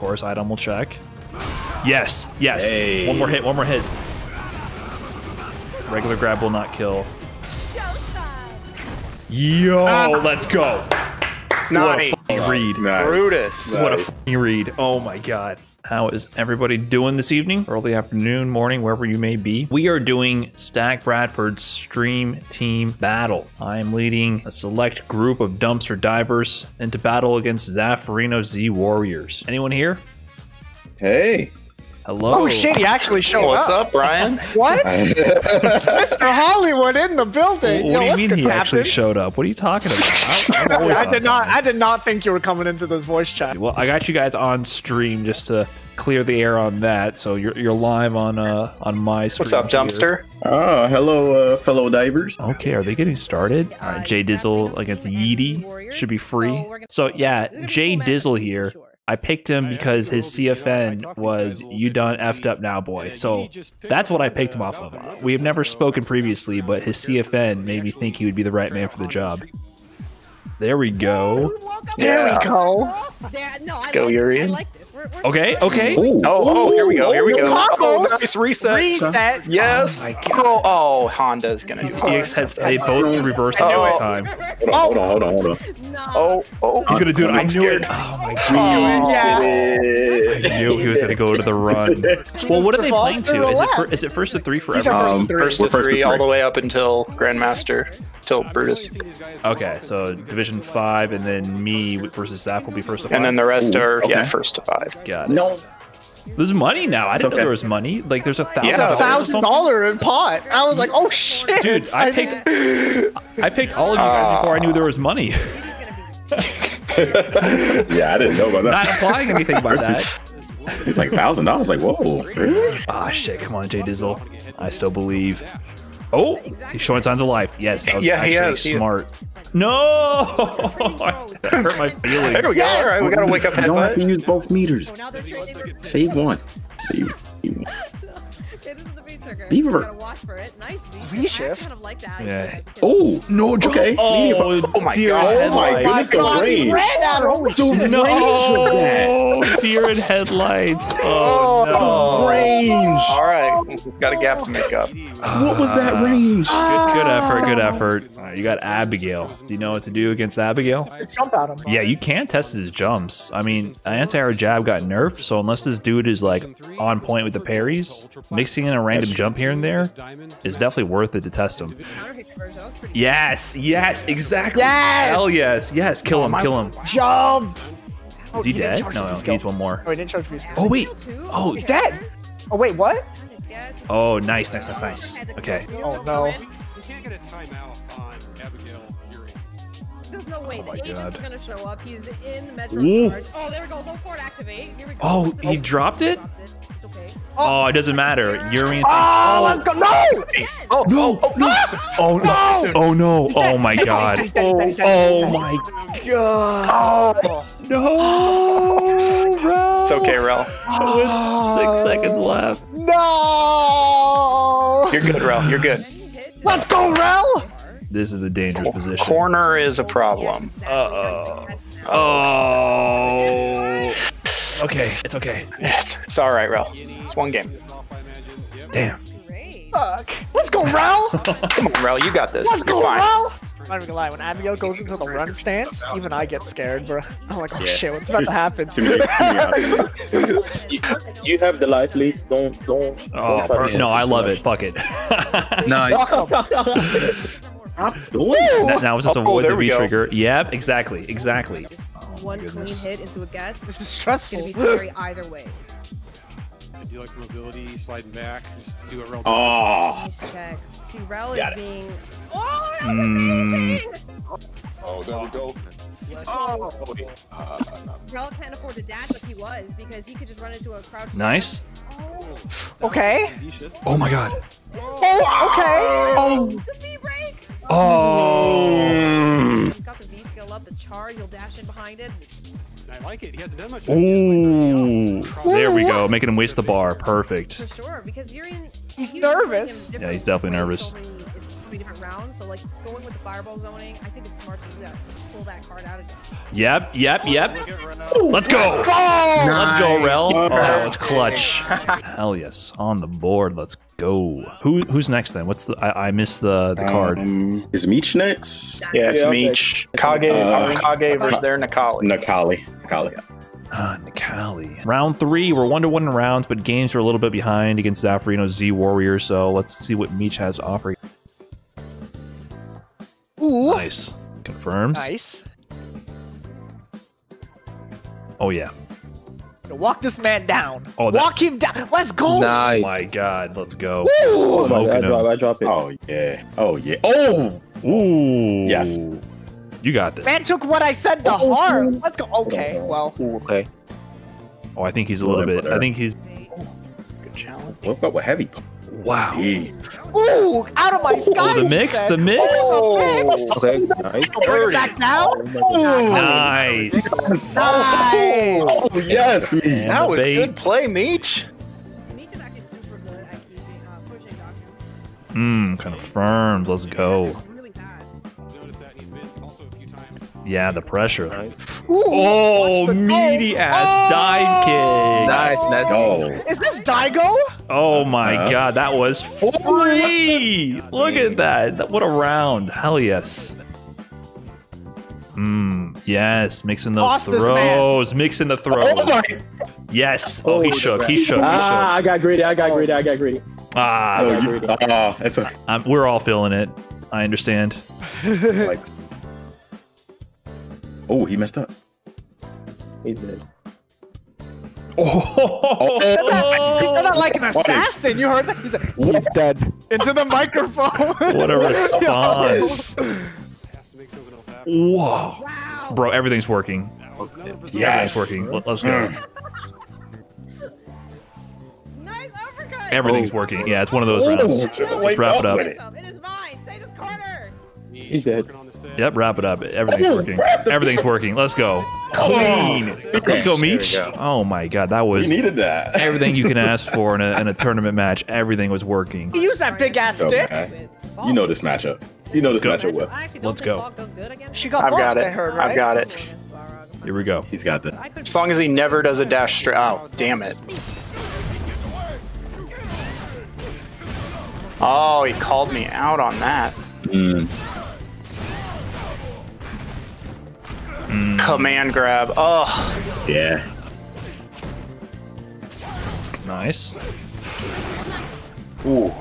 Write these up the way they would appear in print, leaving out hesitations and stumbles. course. Idom will check. Yes, yes. Hey. One more hit, one more hit. Regular grab will not kill. Yo, let's go. Nice. What a fucking read. Nice. Brutus. What a fucking read. Oh my god. How is everybody doing this evening? Early afternoon, morning, wherever you may be. We are doing Stack Bradford's Stream Team Battle. I am leading a select group of dumpster divers into battle against Zaferino Z-Warriors. Anyone here? Hey. Hello. Oh shit, he actually showed up. What's up, Brian? What? Mr. Hollywood in the building. What do you mean he actually showed up? What are you talking about? I did not think you were coming into this voice chat. Well, I got you guys on stream just to clear the air on that. So you're live on my stream. What's up, Dumpster? Oh, hello, fellow divers. Okay, are they getting started? All right, Jay Dizzle against Yeedy should be free. So yeah, Jay Dizzle here. I picked him because his CFN was "You done effed up now, boy." So that's what I picked him off of. We have never spoken previously, but his CFN made me think he would be the right man for the job. There we go. There we go. Let's go, Urien. Okay, okay. Ooh. Oh, here we go, here we go. Oh, nice reset. Reset. Yes. Oh, Honda's going to do it. They both reversed at the right time. Hold on. Oh. He's going to do it. I knew it. Oh, my God. I knew he was going to go to the run. Well, what are they playing to? Is it first to three for everyone? First to three all the way up until Grandmaster, till Brutus. Okay, so Division 5, and then me versus Zaf will be first to 5. And then the rest are first to 5. Got it. No. There's money now. I didn't know there was money. Like, there's $1,000 in pot. I was like, oh shit. Dude, I picked all of you guys before I knew there was money. Yeah, I didn't know about that. Not implying anything about that. It's like $1,000. Like, whoa. Really? Ah, shit. Come on, Jay Dizzle. I still believe. Oh, he's showing signs of life. Yes, that was actually smart. No! That hurt my feelings. There we go. All right, we gotta wake up. You don't have to use both meters. Save one. Save one. Beaver. V-Shift. Yeah. Oh, no, okay. Oh, my God. Oh, my goodness. No. Deer in headlights. Oh, no. Range. All right. Got a gap to make up. What was that range? Good effort. Good effort. You got Abigail. Do you know what to do against Abigail? Jump at him. Yeah, you can test his jumps. I mean, anti-air jab got nerfed, so unless this dude is like on point with the parries, mixing in a random jump here and there is definitely worth it to test him. Yes, yes, exactly. Yes! Hell yes, yes, kill him, kill him. Jump! Is he dead? No, he needs one more. Oh, he didn't charge me. Oh, wait. Oh, he's dead. Oh, wait, what? Oh, nice, nice, nice, nice. Okay. Oh, no. Can't get a timeout on Abigail Urien. There's no way that Aegis is gonna show up. He's in the metro. Oh, there we go. Go for it, activate. Here we go. Oh, he dropped it? It's okay. Oh, it doesn't matter. Urien. Oh, let's go. No! No! Oh no! Oh no! Oh my god! Oh my god! Oh no! Rel. It's okay, Rel. With 6 seconds left. No! You're good, Rel. You're good. Let's go, Rel! This is a dangerous position. Corner is a problem. Oh. Okay, it's okay. It's all right, Rel. It's one game. Damn. Fuck. Let's go, Rel! Come on, Rel, you got this. Let's go, Rel! I'm not even gonna lie, when Abigail goes into the run stance, even I get scared, bro. I'm like, oh shit, what's about to happen? You have the life leads, don't. Oh, no, I love it, fuck it. Nice. Now it's just avoid the V-trigger. Yep, exactly. One clean hit into a gas. This is stressful. It's gonna be scary either way. Do you like mobility, sliding back, just see what Rel does? See, Rel is being... Oh, that was amazing! Oh, there we go. Rel can't afford to dash if he was, because he could just run into a crowd. Nice. Okay. Oh my god. Okay. The V break! He's got the V skill up, the charge, he'll dash in behind it. I like it. He hasn't done much. Ooh. There we go. Making him waste the bar. Perfect. For sure, because Urien, he's nervous. Yeah, he's definitely nervous. 3 different rounds. So like going with the fireball zoning, I think it's smart to do that. Pull that card out again. Yep, yep, yep. Let's go. Let's go, nice. Let's go, Rel. Oh, that's clutch. Hell yes, on the board. Let's go. Who's next then? What's the? I missed the card. Is Meech next? Yeah, it's Meech. Kage versus their Necalli. Necalli. Yeah. Necalli. Round 3, we're 1-1 in rounds, but games are a little bit behind against Zaferino's Z-Warriors, so let's see what Meech has to offer. Ooh. Nice. Confirms. Nice. Oh, yeah. Walk this man down. Oh, walk him down. Let's go. Nice. Oh, my God. Let's go. Oh, I drop it. Oh, yeah. Oh, yeah. Oh. Ooh. Yes. You got this. Man took what I said to heart. Let's go. Okay, well. Okay. Oh, I think he's a little bit. I think he's. Good challenge. What about heavy? Wow. Ooh, out of my sky. Oh, the mix. The mix. Oh, okay, nice. Bring it back now. Oh, nice. Nice. Oh, yes. That was good play, Meech. Meech is actually super good at keeping pushing doctors. Confirmed. Let's go. Yeah, the pressure. Nice. Ooh, oh, meaty ass dive kick. Nice, let's go. Is this Daigo? Oh my God, that was free. Look at that. What a round. Hell yes. Yes, mixing those throws. Mixing the throws. Oh my. Yes. Oh, he shook. He shook. Ah, I got greedy. Ah, that's okay. We're all feeling it. I understand. Like. Oh, he messed up. He did. Oh! He said that like an assassin. You heard that? He's like, he's dead. Into the microphone. What a response. Whoa. Wow. Bro, everything's working. Yes. Everything's working. Let's go. Nice uppercut. Everything's working. Yeah, it's one of those rounds. Let's wrap it up. It is mine. Say this corner. He's dead. Yep, wrap it up. Everything's working. Everything's working. Let's go. Clean. Let's go, Meech. Oh my God, that was. You needed that. Everything you can ask for in a tournament match. Everything was working. You use that big ass stick. Okay. You know this matchup. You know this matchup well. Let's go. She got I've got it. Here we go. He's got this. As long as he never does a dash straight. Oh, damn it. Oh, he called me out on that. Command grab. Oh. Yeah. Nice. Ooh.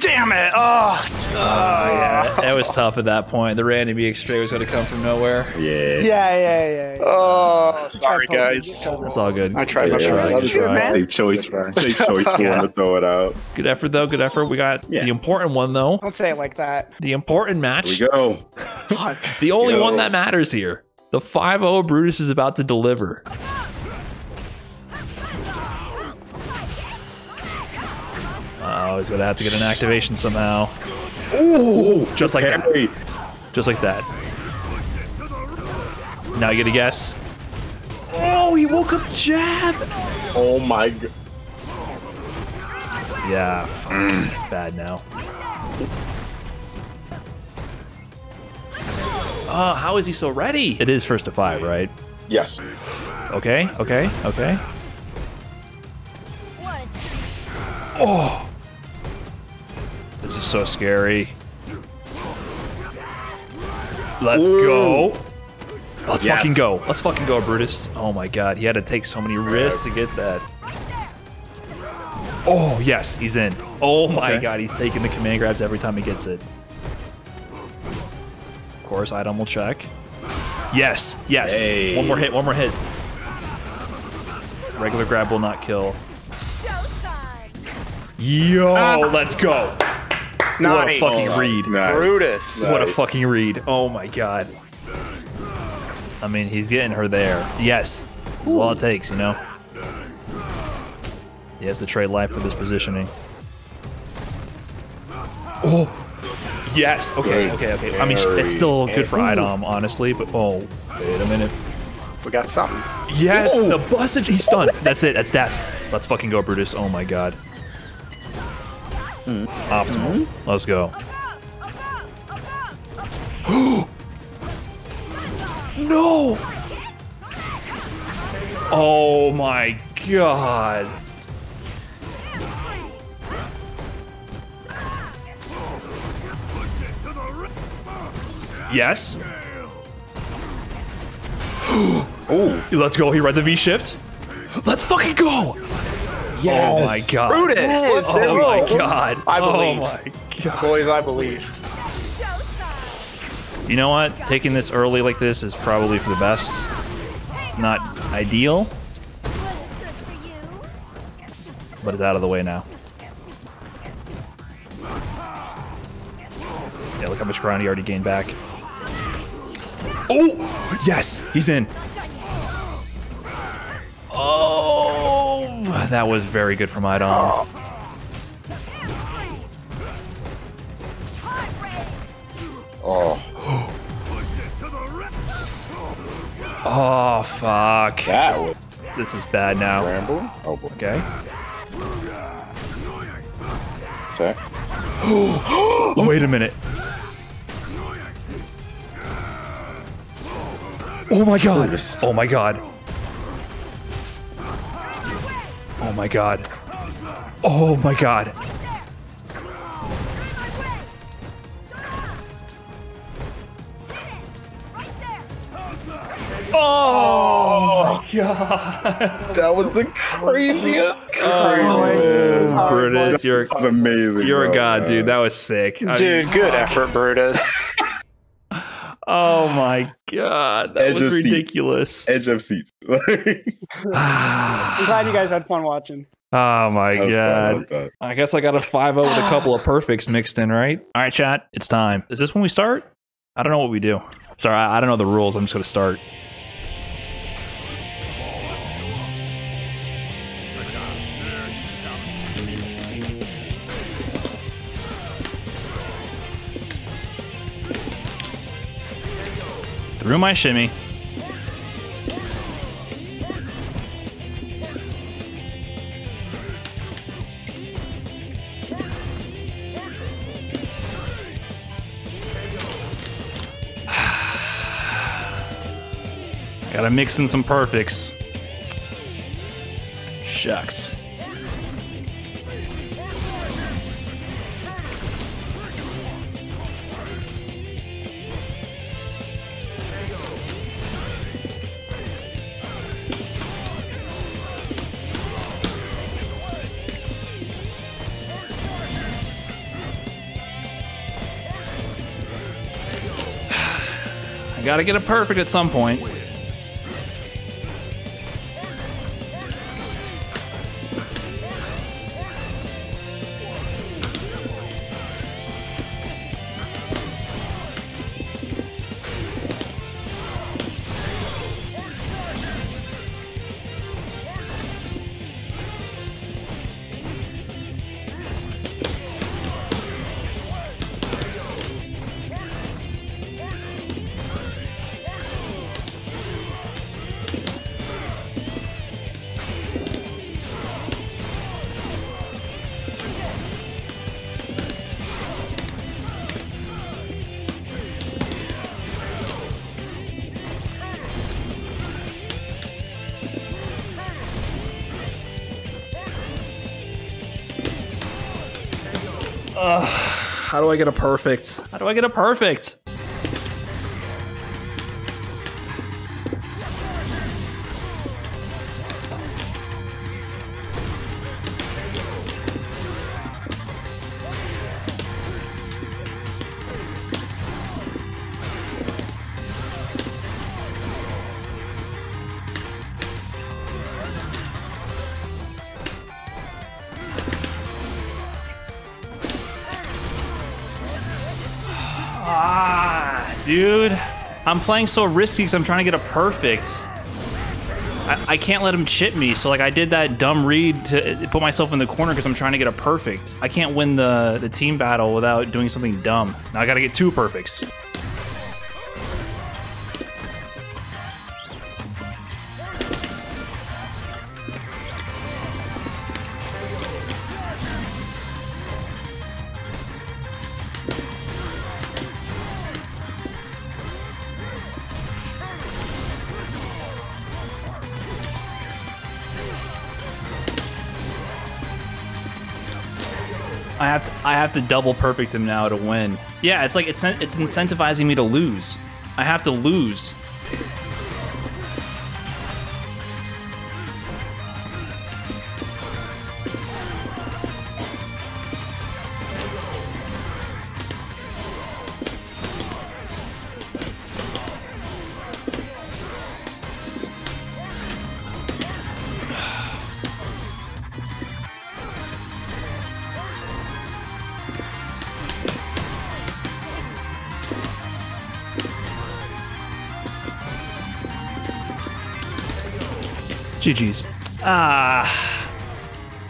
Damn it. Oh. Yeah. That was tough at that point. The random EX stray was going to come from nowhere. Yeah. Yeah. Oh, sorry, guys. That's all good. I tried my best. Safe choice. Safe choice. To throw it out. Good effort, though. Good effort. We got the important one, though. Don't say it like that. The important match. Here we go. The only one that matters here. The 5-0 Brutus is about to deliver. Oh, he's gonna have to get an activation somehow. Ooh, just like that. Just like that. Now you get a guess. Oh, he woke up jab. Oh my God. Yeah, it's bad now. Oh, how is he so ready? It is 1st to 5, right? Yes. Okay. Oh. This is so scary. Let's go. Let's fucking go. Let's fucking go, Brutus. Oh my God, he had to take so many risks to get that. Oh yes, he's in. Oh my God, he's taking the command grabs every time he gets it. Of course, Idom will check. Yes. Hey. One more hit. Regular grab will not kill. Yo, let's go. Nice. What a fucking read. Nice. Brutus. Nice. What a fucking read. Oh my God. I mean, he's getting her there. Yes. That's all it takes, you know? He has to trade life for this positioning. Oh. Yes. Okay. I mean, it's still good for Idom, honestly, but wait a minute. We got something. Yes, the busage. He's stunned. That's it. That's death. Let's fucking go, Brutus. Oh my God. Optimal. Let's go. No! Oh my god. Yes. Oh, let's go. He read the V-Shift. Let's fucking go. Yes. Oh my god. Root it. Yes. Oh my god. I believe. Oh my god. Boys, I believe. You know what? Taking this early like this is probably for the best. It's not ideal, but it's out of the way now. Yeah, look how much ground he already gained back. Oh, yes, he's in. Oh, that was very good from Idom. Oh. Oh, fuck. This is bad now. Ramble? Oh, boy. Okay. Okay. Oh, wait a minute. Oh my god! Oh my god! Oh my god! Oh my god! Oh my god! That was the craziest. Oh, Brutus, you're amazing. You're a god, dude. That was sick, dude. Good effort, Brutus. Oh my god, that was ridiculous. Edge of seats. I'm glad you guys had fun watching. Oh my god. I guess I got a 5-0 with a couple of perfects mixed in, right? All right, chat, it's time. Is this when we start? I don't know what we do. Sorry, I don't know the rules. I'm just going to start. Through my shimmy. Gotta mix in some perfects. Shucks. Gotta get a perfect at some point. How do I get a perfect? How do I get a perfect? Dude, I'm playing so risky because I'm trying to get a perfect. I can't let him chip me. So like I did that dumb read to put myself in the corner because I'm trying to get a perfect. I can't win the team battle without doing something dumb. Now I gotta get 2 perfects. I have to double perfect him now to win. Yeah, it's like it's incentivizing me to lose. I have to lose. GG's.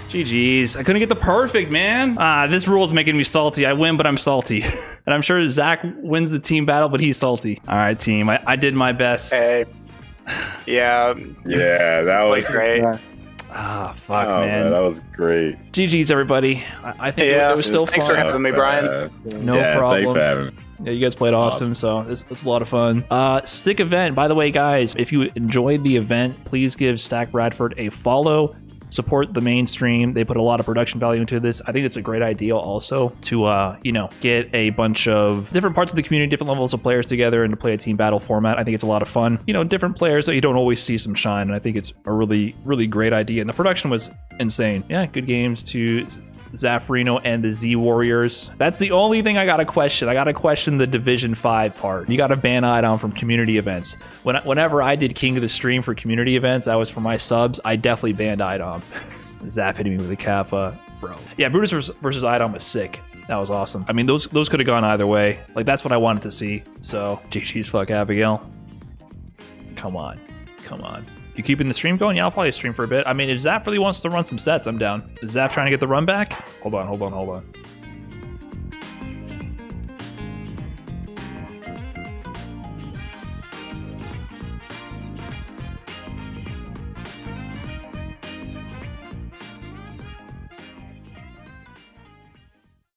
GG's. I couldn't get the perfect, man. This rule is making me salty. I win, but I'm salty. And I'm sure Zach wins the team battle, but he's salty. All right, team. I did my best. Hey. Yeah. Yeah, that was great. Ah, fuck, oh, man. That was great. GG's, everybody. I think it was still fun. Thanks for having me, Brian. No problem. Thanks for having me. Yeah, you guys played awesome, so it's a lot of fun. Sick event. By the way, guys, if you enjoyed the event, please give Stack Bradford a follow. Support the main stream. They put a lot of production value into this. I think it's a great idea also to, you know, get a bunch of different parts of the community, different levels of players together and to play a team battle format. I think it's a lot of fun. You know, different players that you don't always see some shine. And I think it's a really, really great idea. And the production was insane. Yeah, good games to Zaferino and the Z-Warriors. That's the only thing I gotta question. I gotta question the Division 5 part. You gotta ban Idom from community events. Whenever I did King of the Stream for community events, that was for my subs, I definitely banned Idom. Zap hitting me with a kappa, bro. Yeah, Brutus versus Idom was sick. That was awesome. I mean, those could have gone either way. Like, that's what I wanted to see. So, GG's, fuck Abigail. Come on. Come on. You keeping the stream going? Yeah, I'll probably stream for a bit. I mean, if Zap really wants to run some sets, I'm down. Is Zap trying to get the run back? Hold on, hold on, hold on.